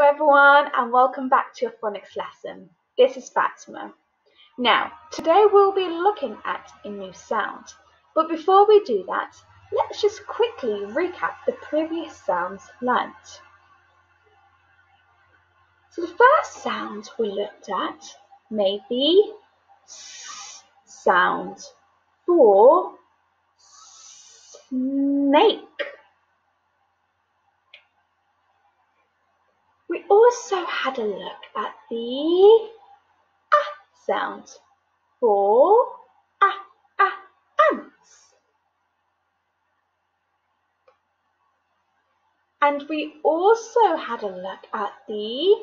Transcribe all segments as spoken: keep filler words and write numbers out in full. Hello everyone and welcome back to your phonics lesson. This is Fatima. Now, today we'll be looking at a new sound. But before we do that, let's just quickly recap the previous sounds learnt. So the first sound we looked at may be S sound for snake. We also had a look at the ah sound for ah, ah, ants. And we also had a look at the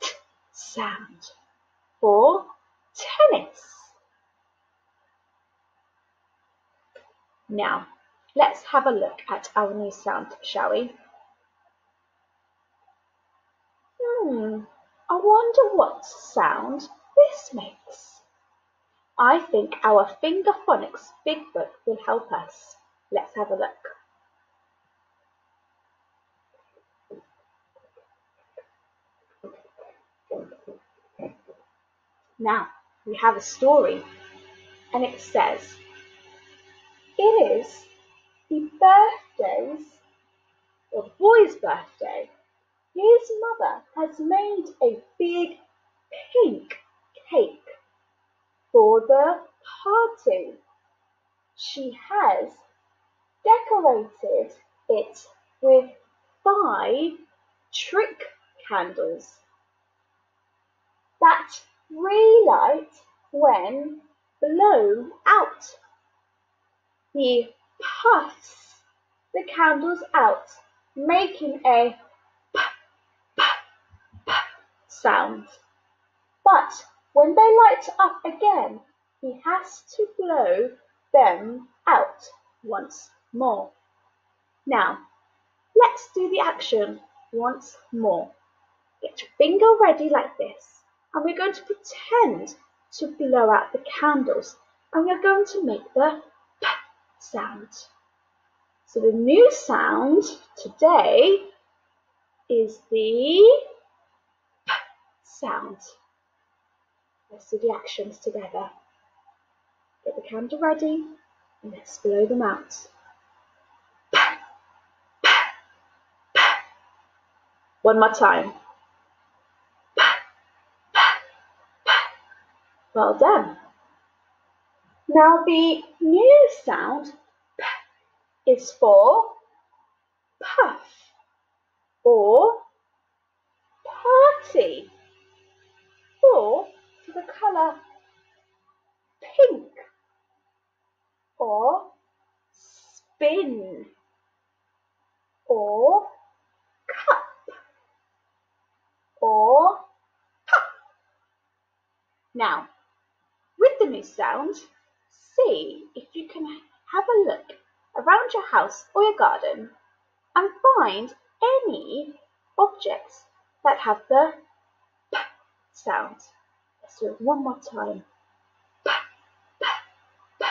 t sound for tennis. Now, let's have a look at our new sound, shall we? Hmm, I wonder what sound this makes. I think our Finger Phonics Big Book will help us. Let's have a look. Now, we have a story, and it says, it is the birthdays, the boy's birthday. His mother has made a big pink cake for the party. She has decorated it with five trick candles that relight when blown out. He puffs the candles out, making a sound. But when they light up again, he has to blow them out once more. Now, let's do the action once more. Get your finger ready like this, and we're going to pretend to blow out the candles, and we're going to make the p sound. So the new sound today is the sound. Let's do the actions together. Get the candle ready and let's blow them out. P, p, p. One more time. P, p, p. Well done. Now the new sound p is for puff or party. For the colour pink or spin or cup or cup. Now, with the new sound, see if you can have a look around your house or your garden and find any objects that have the sound. Let's do it one more time. P, p, p.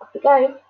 Off we go.